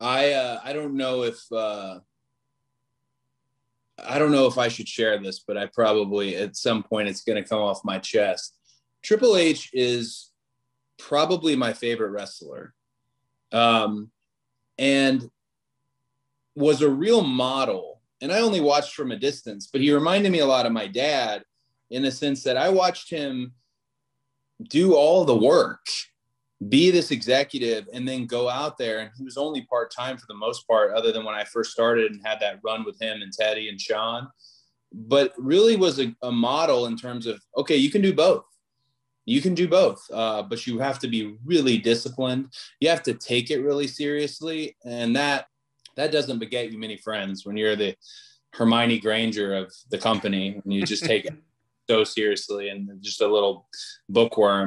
I don't know if I should share this, but I probably at some point it's going to come off my chest. Triple H is probably my favorite wrestler, and was a real model. And I only watched from a distance, but he reminded me a lot of my dad in the sense that I watched him do all the work, be this executive, and then go out there. And he was only part-time for the most part, other than when I first started and had that run with him and Teddy and Sean, but really was a model in terms of, okay, you can do both. You can do both, but you have to be really disciplined. You have to take it really seriously. And that doesn't beget you many friends when you're the Hermione Granger of the company and you just take it so seriously and just a little bookworm.